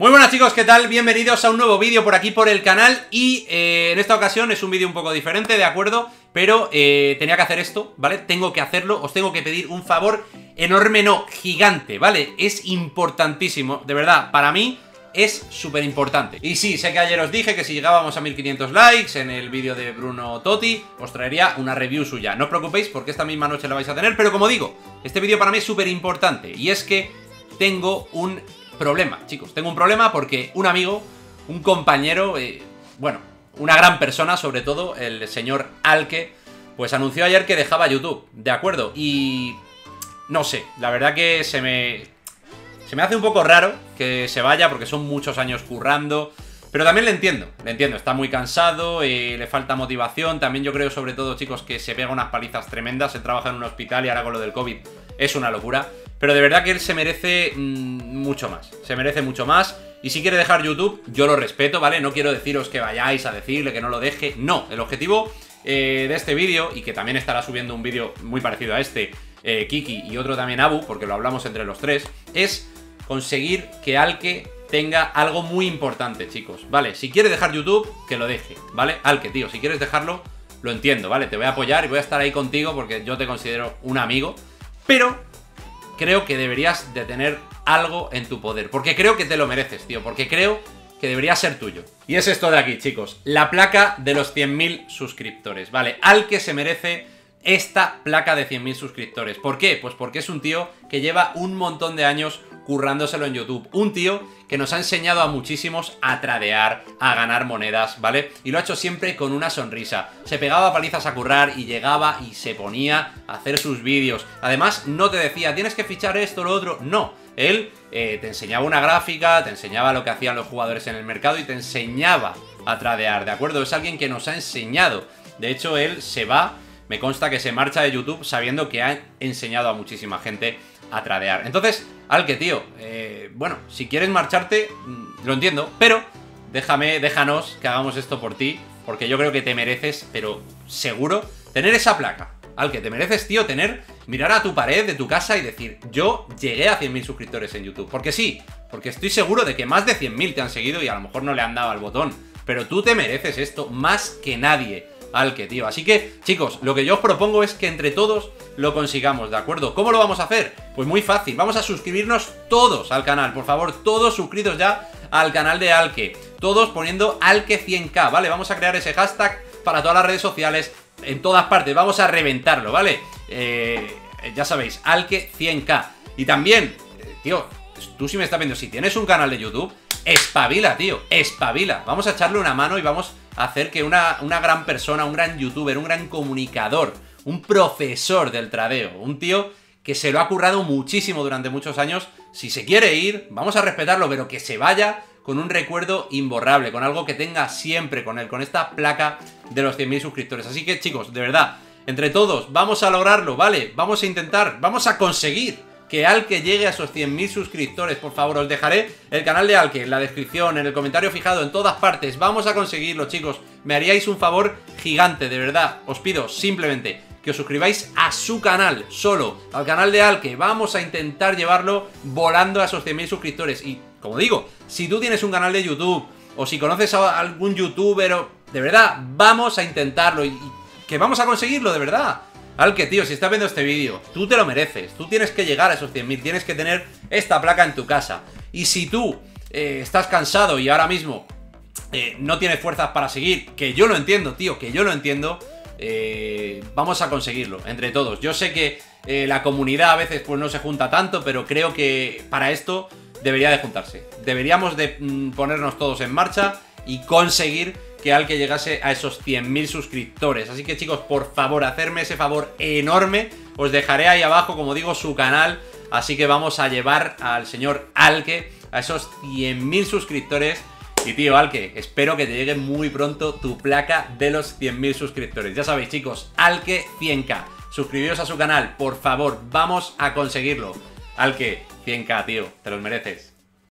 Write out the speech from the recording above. Muy buenas chicos, ¿qué tal? Bienvenidos a un nuevo vídeo por aquí por el canal y en esta ocasión es un vídeo un poco diferente, ¿de acuerdo? Pero tenía que hacer esto, ¿vale? Tengo que hacerlo, os tengo que pedir un favor enorme, no, gigante, ¿vale? Es importantísimo, de verdad, para mí es súper importante. Y sí, sé que ayer os dije que si llegábamos a 1500 likes en el vídeo de Bruno Totti, os traería una review suya. No os preocupéis porque esta misma noche la vais a tener, pero como digo, este vídeo para mí es súper importante y es que tengo un problema, chicos, tengo un problema porque un amigo, un compañero, bueno, una gran persona, sobre todo el señor Alke, pues anunció ayer que dejaba YouTube, ¿de acuerdo? Y no sé, la verdad que se me hace un poco raro que se vaya porque son muchos años currando, pero también le entiendo, está muy cansado, le falta motivación, también yo creo sobre todo, chicos, que se pega unas palizas tremendas, se trabaja en un hospital y ahora con lo del COVID es una locura. Pero de verdad que él se merece mucho más, y si quiere dejar YouTube, yo lo respeto, ¿vale? No quiero deciros que vayáis a decirle que no lo deje, no, el objetivo de este vídeo, y que también estará subiendo un vídeo muy parecido a este, Kiki y otro también Abu, porque lo hablamos entre los tres, es conseguir que Alke tenga algo muy importante, chicos, ¿vale? Si quiere dejar YouTube, que lo deje, ¿vale? Alke, tío, si quieres dejarlo, lo entiendo, ¿vale? Te voy a apoyar y voy a estar ahí contigo porque yo te considero un amigo, pero creo que deberías de tener algo en tu poder, porque creo que te lo mereces, tío, porque creo que debería ser tuyo. Y es esto de aquí, chicos, la placa de los 100.000 suscriptores, ¿vale? Alke se merece esta placa de 100.000 suscriptores. ¿Por qué? Pues porque es un tío que lleva un montón de años currándoselo en YouTube, un tío que nos ha enseñado a muchísimos a tradear, a ganar monedas, ¿vale? Y lo ha hecho siempre con una sonrisa, se pegaba palizas a currar y llegaba y se ponía a hacer sus vídeos, además no te decía tienes que fichar esto, lo otro, no, él te enseñaba una gráfica, te enseñaba lo que hacían los jugadores en el mercado y te enseñaba a tradear, ¿de acuerdo? Es alguien que nos ha enseñado, de hecho él se va, me consta que se marcha de YouTube sabiendo que ha enseñado a muchísima gente a tradear. Entonces, Alke, tío, bueno, si quieres marcharte, lo entiendo, pero déjanos que hagamos esto por ti, porque yo creo que te mereces, pero seguro, tener esa placa. Alke, te mereces, tío, mirar a tu pared de tu casa y decir, yo llegué a 100.000 suscriptores en YouTube. Porque sí, porque estoy seguro de que más de 100.000 te han seguido y a lo mejor no le han dado al botón, pero tú te mereces esto más que nadie. Alke, tío. Así que, chicos, lo que yo os propongo es que entre todos lo consigamos, ¿de acuerdo? ¿Cómo lo vamos a hacer? Pues muy fácil, vamos a suscribirnos todos al canal, por favor, todos suscritos ya al canal de Alke, todos poniendo Alke100k, ¿vale? Vamos a crear ese hashtag para todas las redes sociales, en todas partes, vamos a reventarlo, ¿vale? Ya sabéis, Alke100k. Y también, tío, tú sí me estás viendo, si tienes un canal de YouTube, espabila, tío, espabila. Vamos a echarle una mano y vamos a hacer que una gran persona, un gran youtuber, un gran comunicador, un profesor del tradeo, un tío que se lo ha currado muchísimo durante muchos años, si se quiere ir, vamos a respetarlo, pero que se vaya con un recuerdo imborrable, con algo que tenga siempre con él, con esta placa de los 100.000 suscriptores. Así que, chicos, de verdad, entre todos, vamos a lograrlo, ¿vale? Vamos a intentar, vamos a conseguir que Alke llegue a esos 100.000 suscriptores, por favor, os dejaré el canal de Alke en la descripción, en el comentario fijado, en todas partes, vamos a conseguirlo, chicos, me haríais un favor gigante, de verdad, os pido simplemente que os suscribáis a su canal, solo, al canal de Alke, vamos a intentar llevarlo volando a esos 100.000 suscriptores, y como digo, si tú tienes un canal de YouTube, o si conoces a algún youtuber, de verdad, vamos a intentarlo, y que vamos a conseguirlo, de verdad. Alke, tío, si estás viendo este vídeo, tú te lo mereces, tú tienes que llegar a esos 100.000, tienes que tener esta placa en tu casa. Y si tú estás cansado y ahora mismo no tienes fuerzas para seguir, que yo lo entiendo, tío, que yo lo entiendo, vamos a conseguirlo, entre todos. Yo sé que la comunidad a veces pues no se junta tanto, pero creo que para esto debería de juntarse. Deberíamos de ponernos todos en marcha y conseguir que Alke llegase a esos 100.000 suscriptores. Así que, chicos, por favor, hacerme ese favor enorme. Os dejaré ahí abajo, como digo, su canal. Así que vamos a llevar al señor Alke a esos 100.000 suscriptores. Y, tío, Alke, espero que te llegue muy pronto tu placa de los 100.000 suscriptores. Ya sabéis, chicos, Alke100k. Suscribíos a su canal, por favor. Vamos a conseguirlo. Alke100k, tío, te los mereces.